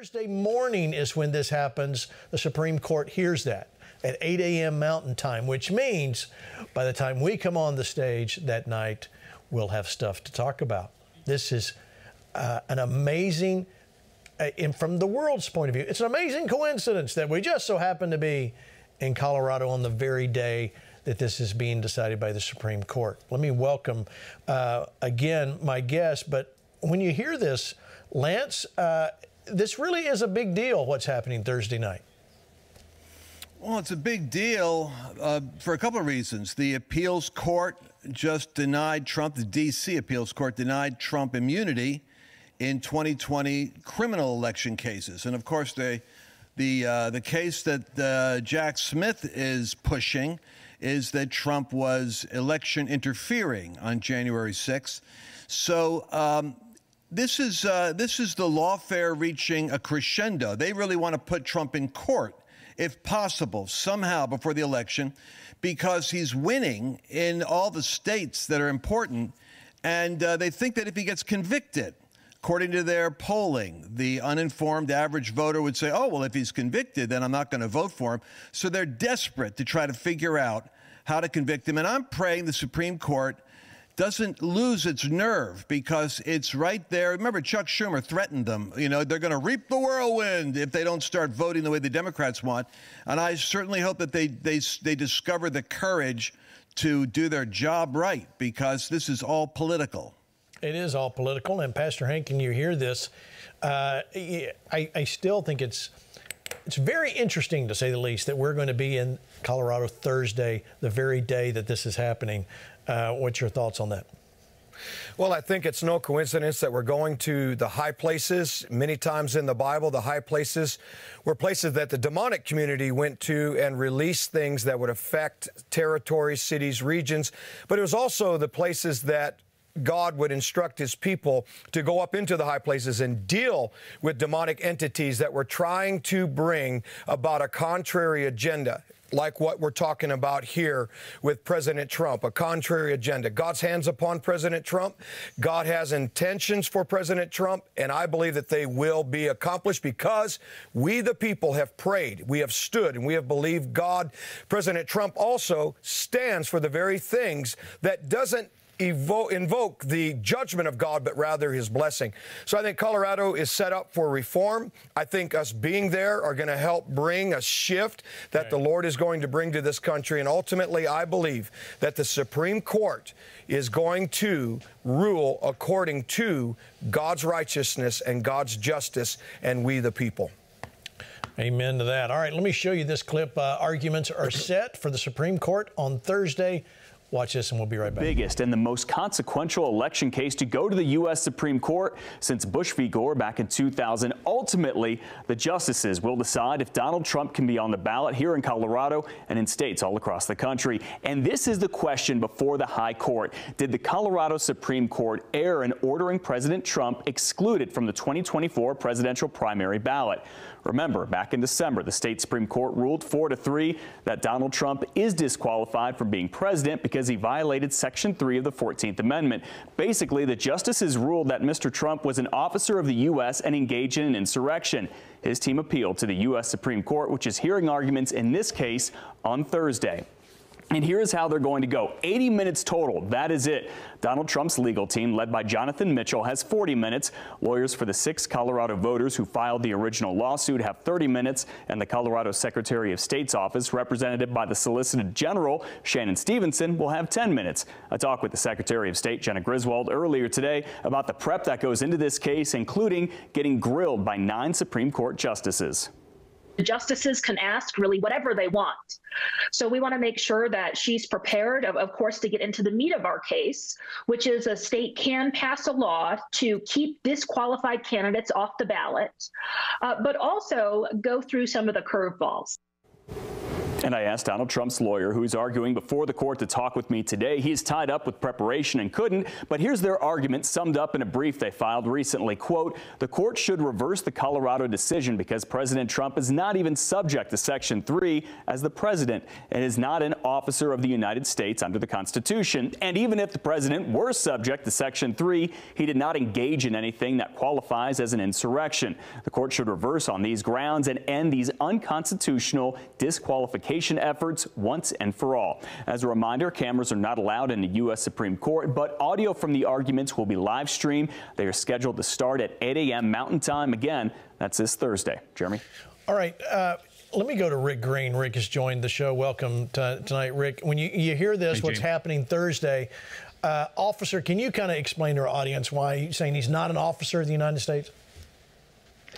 Thursday morning is when this happens. The Supreme Court hears that at 8 a.m. Mountain Time, which means by the time we come on the stage that night, we'll have stuff to talk about. This is an amazing, and from the world's point of view, it's an amazing coincidence that we just so happen to be in Colorado on the very day that this is being decided by the Supreme Court. Let me welcome, again, my guest. But when you hear this, Lance, this really is a big deal, what's happening Thursday night. Well, it's a big deal for a couple of reasons. The appeals court just denied Trump, the D.C. appeals court denied Trump immunity in 2020 criminal election cases. And, of course, the case that Jack Smith is pushing is that Trump was election interfering on January 6th. So this is the lawfare reaching a crescendo. They really want to put Trump in court, if possible, somehow before the election, because he's winning in all the states that are important. And they think that if he gets convicted, according to their polling, the uninformed average voter would say, oh, well, if he's convicted, then I'm not going to vote for him. So they're desperate to try to figure out how to convict him. And I'm praying the Supreme Court doesn't lose its nerve, because it's right there. Remember, Chuck Schumer threatened them. You know, they're going to reap the whirlwind if they don't start voting the way the Democrats want. And I certainly hope that they discover the courage to do their job right, because this is all political. It is all political. And Pastor Hank, you hear this. I still think it's very interesting, to say the least, that we're going to be in Colorado Thursday, the very day that this is happening. What's your thoughts on that? Well, I think it's no coincidence that we're going to the high places. Many times in the Bible, the high places were places that the demonic community went to and released things that would affect territories, cities, regions. But it was also the places that God would instruct his people to go up into the high places and deal with demonic entities that were trying to bring about a contrary agenda, like what we're talking about here with President Trump, a contrary agenda. God's hands upon President Trump. God has intentions for President Trump, and I believe that they will be accomplished because we, the people, have prayed, we have stood, and we have believed God. President Trump also stands for the very things that doesn't invoke the judgment of God, but rather his blessing. So I think Colorado is set up for reform. I think us being there are going to help bring a shift that the Lord is going to bring to this country. And ultimately, I believe that the Supreme Court is going to rule according to God's righteousness and God's justice, and we the people. Amen to that. All right, let me show you this clip. Arguments are set for the Supreme Court on Thursday. Watch this and we'll be right back. The biggest and the most consequential election case to go to the U.S. Supreme Court since Bush v. Gore back in 2000. Ultimately, the justices will decide if Donald Trump can be on the ballot here in Colorado and in states all across the country. And this is the question before the high court. Did the Colorado Supreme Court err in ordering President Trump excluded from the 2024 presidential primary ballot? Remember, back in December, the state Supreme Court ruled 4-3 that Donald Trump is disqualified from being president because he violated Section 3 of the 14th Amendment. Basically, the justices ruled that Mr. Trump was an officer of the U.S. and engaged in an insurrection. His team appealed to the U.S. Supreme Court, which is hearing arguments in this case on Thursday. And here is how they're going to go. 80 minutes total. That is it. Donald Trump's legal team, led by Jonathan Mitchell, has 40 minutes. Lawyers for the 6 Colorado voters who filed the original lawsuit have 30 minutes. And the Colorado Secretary of State's office, represented by the Solicitor General, Shannon Stevenson, will have 10 minutes. I talked with the Secretary of State, Jenna Griswold, earlier today about the prep that goes into this case, including getting grilled by 9 Supreme Court justices. The justices can ask really whatever they want. So we want to make sure that she's prepared, of course, to get into the meat of our case, which is a state can pass a law to keep disqualified candidates off the ballot, but also go through some of the curveballs. And I asked Donald Trump's lawyer, who is arguing before the court, to talk with me today. He's tied up with preparation and couldn't, but here's their argument summed up in a brief they filed recently. Quote, the court should reverse the Colorado decision because President Trump is not even subject to Section 3 as the president and is not an officer of the United States under the Constitution. And even if the president were subject to Section 3, he did not engage in anything that qualifies as an insurrection. The court should reverse on these grounds and end these unconstitutional disqualification efforts once and for all. As a reminder, cameras are not allowed in the U.S. Supreme Court, but audio from the arguments will be live streamed. They are scheduled to start at 8 a.m. Mountain Time. Again, that's this Thursday. Jeremy? All right. Let me go to Rick Green. Rick has joined the show. Welcome tonight, Rick. When you hear this, hey, what's happening Thursday, officer, can you kind of explain to our audience why you're saying he's not an officer of the United States?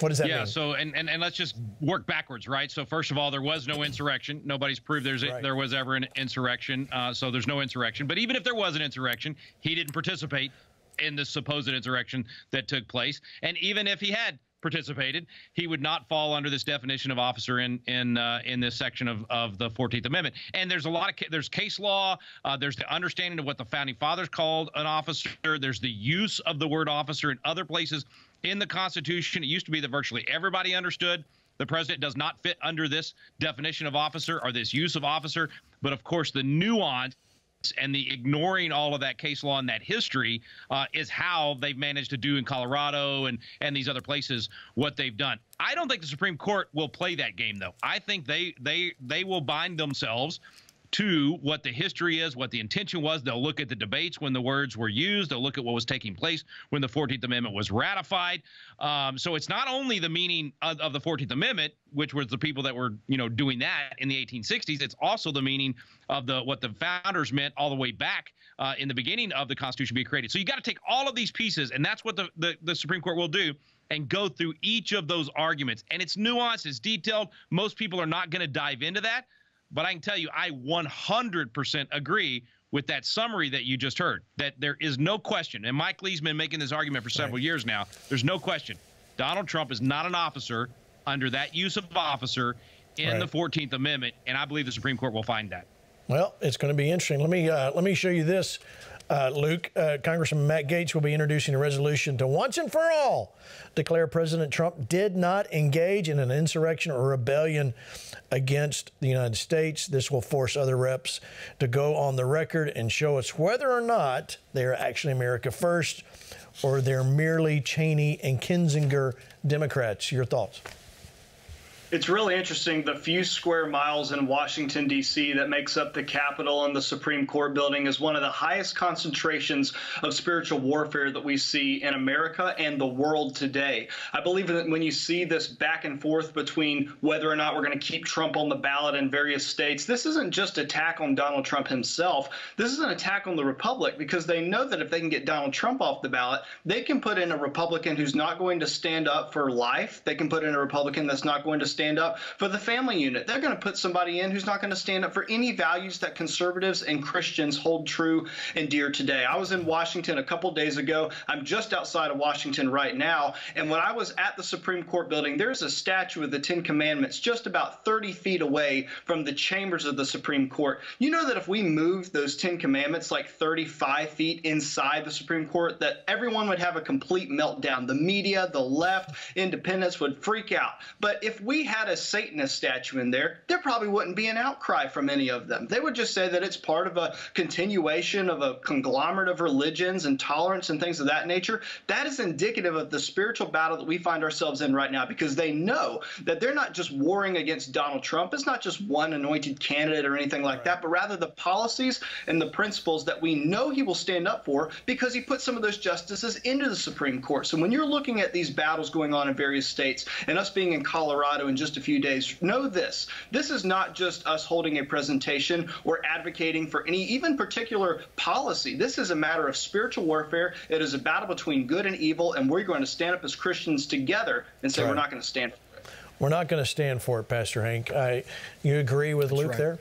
What does that mean? Yeah, so, and let's just work backwards, right? So, first of all, there was no insurrection. Nobody's proved there was ever an insurrection, so there's no insurrection. But even if there was an insurrection, he didn't participate in the supposed insurrection that took place. And even if he had participated, he would not fall under this definition of officer in this section of the 14th Amendment. And there's a lot of there's case law, there's the understanding of what the Founding Fathers called an officer, there's the use of the word officer in other places in the Constitution. It used to be that virtually everybody understood the president does not fit under this definition of officer or this use of officer. But of course, the nuance and the ignoring all of that case law and that history is how they've managed to do in Colorado and these other places what they've done. I don't think the Supreme Court will play that game, though. I think they will bind themselves to what the history is, what the intention was. They'll look at the debates when the words were used. They'll look at what was taking place when the 14th Amendment was ratified. So it's not only the meaning of the 14th Amendment, which was the people that were, you know, doing that in the 1860s. It's also the meaning of the what the founders meant all the way back in the beginning of the Constitution being created. So you got to take all of these pieces, and that's what the Supreme Court will do, and go through each of those arguments. And it's nuanced, it's detailed. Most people are not going to dive into that. But I can tell you, I 100% agree with that summary that you just heard, that there is no question, and Mike Lee's been making this argument for several years now, there's no question, Donald Trump is not an officer under that use of officer in the 14th Amendment, and I believe the Supreme Court will find that. Well, it's going to be interesting. Let me show you this, Luke. Congressman Matt Gaetz will be introducing a resolution to once and for all declare President Trump did not engage in an insurrection or rebellion against the United States. This will force other reps to go on the record and show us whether or not they are actually America First or they're merely Cheney and Kinzinger Democrats. Your thoughts? It's really interesting, the few square miles in Washington, D.C. that makes up the Capitol and the Supreme Court building is one of the highest concentrations of spiritual warfare that we see in America and the world today. I believe that when you see this back and forth between whether or not we're going to keep Trump on the ballot in various states, this isn't just an attack on Donald Trump himself. This is an attack on the Republic, because they know that if they can get Donald Trump off the ballot, they can put in a Republican who's not going to stand up for life. They can put in a Republican that's not going to stand up for the family unit. They're going to put somebody in who's not going to stand up for any values that conservatives and Christians hold true and dear today. I was in Washington a couple days ago. I'm just outside of Washington right now. And when I was at the Supreme Court building, there's a statue of the Ten Commandments just about 30 feet away from the chambers of the Supreme Court. You know that if we moved those Ten Commandments like 35 feet inside the Supreme Court, that everyone would have a complete meltdown. The media, the left, independents would freak out. But if we had a Satanist statue in there probably wouldn't be an outcry from any of them. They would just say that it's part of a continuation of a conglomerate of religions and tolerance and things of that nature. That is indicative of the spiritual battle that we find ourselves in right now, because they know that they're not just warring against Donald Trump. It's not just one anointed candidate or anything like that, but rather the policies and the principles that we know he will stand up for, because he put some of those justices into the Supreme Court. So when you're looking at these battles going on in various states, and us being in Colorado in just a few days, know this. This is not just us holding a presentation or advocating for any even particular policy. This is a matter of spiritual warfare. It is a battle between good and evil, and we're going to stand up as Christians together and say we're not going to stand for it. We're not going to stand for it, Pastor Hank. You agree with Luke there?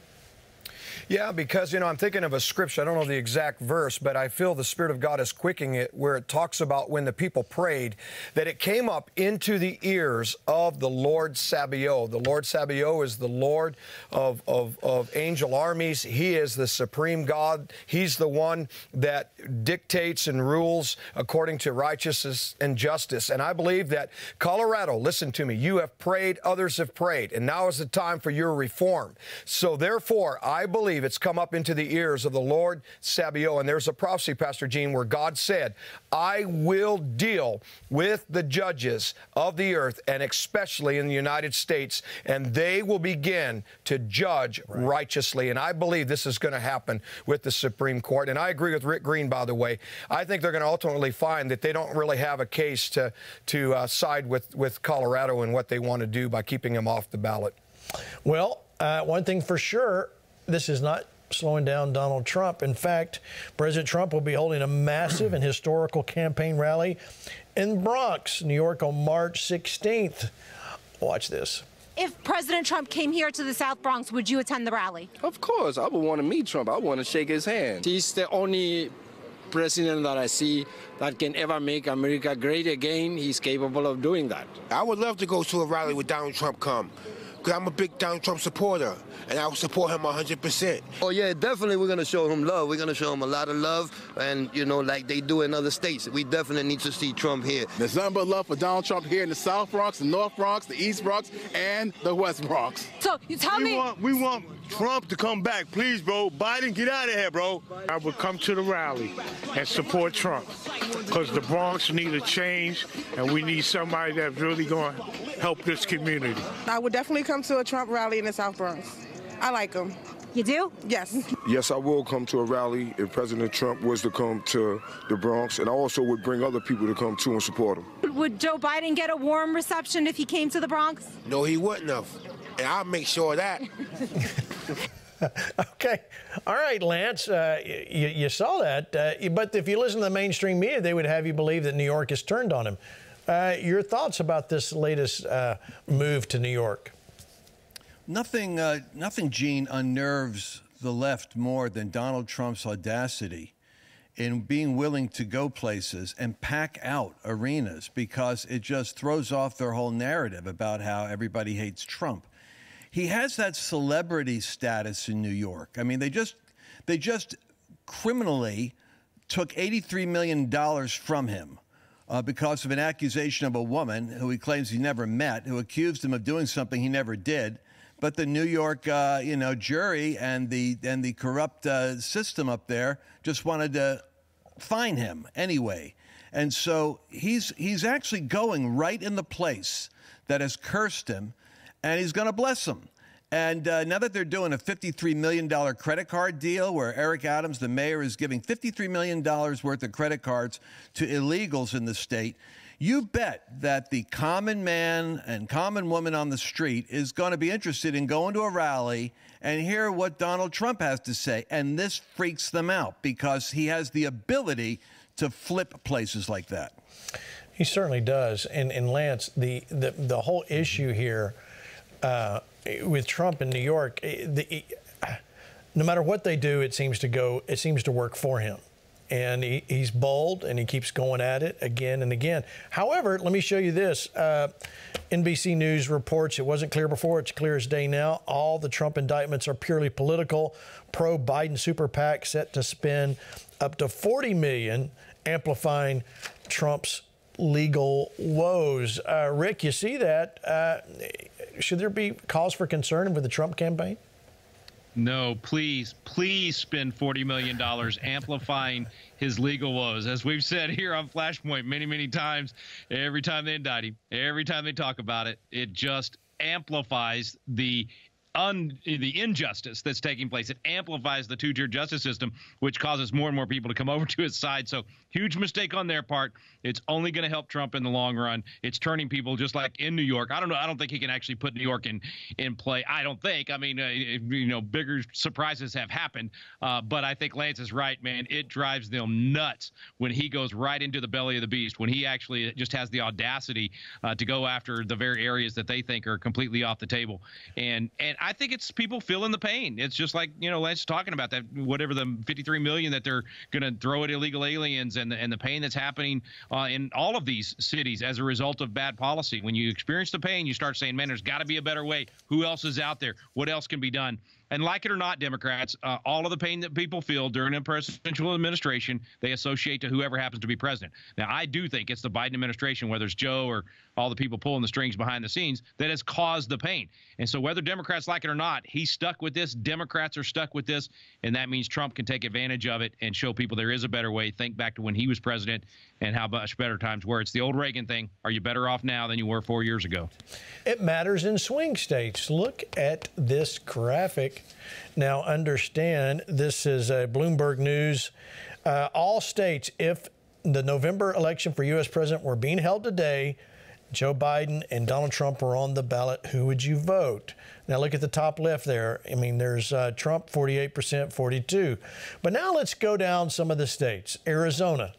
Yeah, because, you know, I'm thinking of a scripture. I don't know the exact verse, but I feel the Spirit of God is quickening it, where it talks about when the people prayed, that it came up into the ears of the Lord Sabaoth. The Lord Sabaoth is the Lord of angel armies. He is the supreme God. He's the one that dictates and rules according to righteousness and justice. And I believe that Colorado, listen to me, you have prayed, others have prayed, and now is the time for your reform. So therefore, I believe it's come up into the ears of the Lord Sabaoth. And there's a prophecy, Pastor Gene, where God said, I will deal with the judges of the earth, and especially in the United States, and they will begin to judge righteously. And I believe this is going to happen with the Supreme Court. And I agree with Rick Green, by the way. I think they're going to ultimately find that they don't really have a case to side with Colorado and what they want to do by keeping them off the ballot. Well, one thing for sure, this is not slowing down Donald Trump. In fact, President Trump will be holding a massive and historical campaign rally in Bronx, New York, on March 16th. Watch this. If President Trump came here to the South Bronx, would you attend the rally? Of course. I would want to meet Trump. I want to shake his hand. He's the only president that I see that can ever make America great again. He's capable of doing that. I would love to go to a rally with Donald Trump come. Because I'm a big Donald Trump supporter, and I will support him 100%. Oh, yeah, definitely we're going to show him love. We're going to show him a lot of love, and, you know, like they do in other states. We definitely need to see Trump here. There's nothing but love for Donald Trump here in the South Bronx, the North Bronx, the East Bronx, and the West Bronx. So you tell me... We want Trump to come back. Please, bro. Biden, get out of here, bro. I would come to the rally and support Trump because the Bronx need a change, and we need somebody that's really going to help this community. I would definitely come to a Trump rally in the South Bronx. I like him. You do? Yes. Yes, I will come to a rally if President Trump was to come to the Bronx, and I also would bring other people to come too and support him. Would Joe Biden get a warm reception if he came to the Bronx? No, he wouldn't have, and I'll make sure of that. Okay. All right, Lance, you saw that, but if you listen to the mainstream media, they would have you believe that New York has turned on him. Your thoughts about this latest move to New York? Nothing, Gene, unnerves the left more than Donald Trump's audacity in being willing to go places and pack out arenas, because it just throws off their whole narrative about how everybody hates Trump. He has that celebrity status in New York. I mean, they just criminally took $83 million from him. Because of an accusation of a woman who he claims he never met, who accused him of doing something he never did. But the New York, you know, jury and the corrupt system up there just wanted to fine him anyway. And so he's actually going right in the place that has cursed him, and he's going to bless him. And now that they're doing a $53 million credit card deal where Eric Adams, the mayor, is giving $53 million worth of credit cards to illegals in the state, you bet that the common man and common woman on the street is going to be interested in going to a rally and hear what Donald Trump has to say. And this freaks them out because he has the ability to flip places like that. He certainly does. And Lance, the whole issue here... with Trump in New York, no matter what they do, it seems to work for him. And he's bold, and he keeps going at it again and again. However, let me show you this. NBC News reports, it wasn't clear before, it's clear as day now, all the Trump indictments are purely political. Pro-Biden super PAC set to spend up to $40 million amplifying Trump's legal woes. Rick, you see that. Should there be cause for concern with the Trump campaign? No, please, please spend $40 million amplifying his legal woes. As we've said here on Flashpoint many, many times, every time they indict him, every time they talk about it, it just amplifies the injustice that's taking place. It amplifies the two-tier justice system, which causes more and more people to come over to his side. So huge mistake on their part. It's only going to help Trump in the long run. It's turning people just like in New York. I don't know. I don't think he can actually put New York in play. I don't think. I mean, you know, bigger surprises have happened. But I think Lance is right, man. It drives them nuts when he goes right into the belly of the beast, when he actually just has the audacity to go after the very areas that they think are completely off the table. And I think it's people feeling the pain. It's just like, you know, Lance talking about that, whatever the $53 million that they're going to throw at illegal aliens, and the pain that's happening in all of these cities as a result of bad policy. When you experience the pain, you start saying, man, there's got to be a better way. Who else is out there? What else can be done? And like it or not, Democrats, all of the pain that people feel during a presidential administration, they associate to whoever happens to be president. Now, I do think it's the Biden administration, whether it's Joe or all the people pulling the strings behind the scenes, that has caused the pain. And so whether Democrats like it or not, he's stuck with this. Democrats are stuck with this. And that means Trump can take advantage of it and show people there is a better way. Think back to when he was president and how much better times were. It's the old Reagan thing. Are you better off now than you were 4 years ago? It matters in swing states. Look at this graphic. Now, understand, this is a Bloomberg News. All states, if the November election for U.S. president were being held today, Joe Biden and Donald Trump were on the ballot, who would you vote? Now, look at the top left there. I mean, there's Trump, 48%, 42. But now let's go down some of the states. Arizona,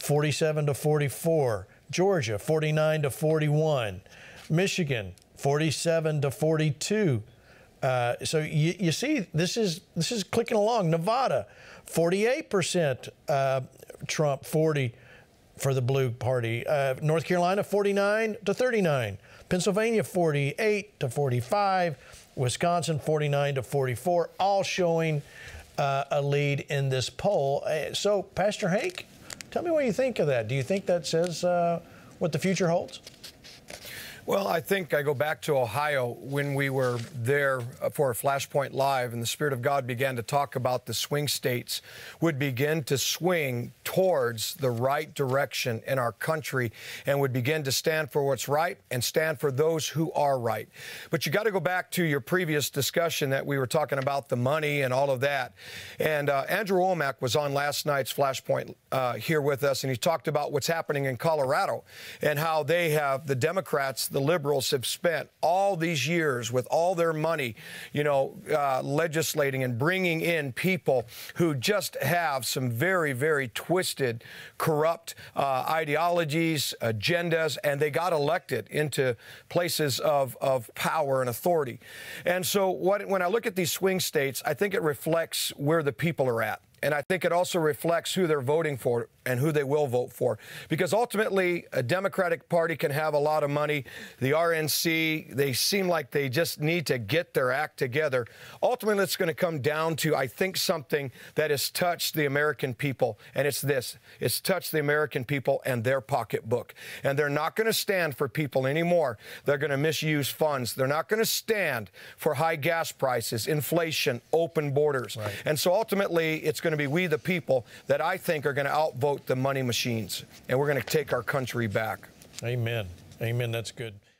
47 to 44. Georgia, 49 to 41. Michigan, 47 to 42. So you see, this is clicking along. Nevada, 48%, Trump, 40 for the blue party. North Carolina, 49 to 39. Pennsylvania, 48 to 45. Wisconsin, 49 to 44, all showing a lead in this poll. So, Pastor Hake, tell me what you think of that. Do you think that says what the future holds? Well, I think I go back to Ohio when we were there for FlashPoint Live, and the Spirit of God began to talk about the swing states would begin to swing towards the right direction in our country and would begin to stand for what's right and stand for those who are right. But you got to go back to your previous discussion that we were talking about the money and all of that. And Andrew Womack was on last night's FlashPoint here with us, and he talked about what's happening in Colorado and how they have, the Democrats, the liberals have spent all these years with all their money, you know, legislating and bringing in people who just have some very, very twisted, corrupt ideologies, agendas, and they got elected into places of power and authority. And so when I look at these swing states, I think it reflects where the people are at. And I think it also reflects who they're voting for and who they will vote for. Because ultimately, a Democratic Party can have a lot of money. The RNC, they seem like they just need to get their act together. Ultimately, it's going to come down to, I think, something that has touched the American people. And it's this. It's touched the American people and their pocketbook. And they're not going to stand for people anymore. They're going to misuse funds. They're not going to stand for high gas prices, inflation, open borders. Right. And so ultimately, it's going to be we the people that I think are going to outvote the money machines, and we're going to take our country back. Amen. Amen. That's good.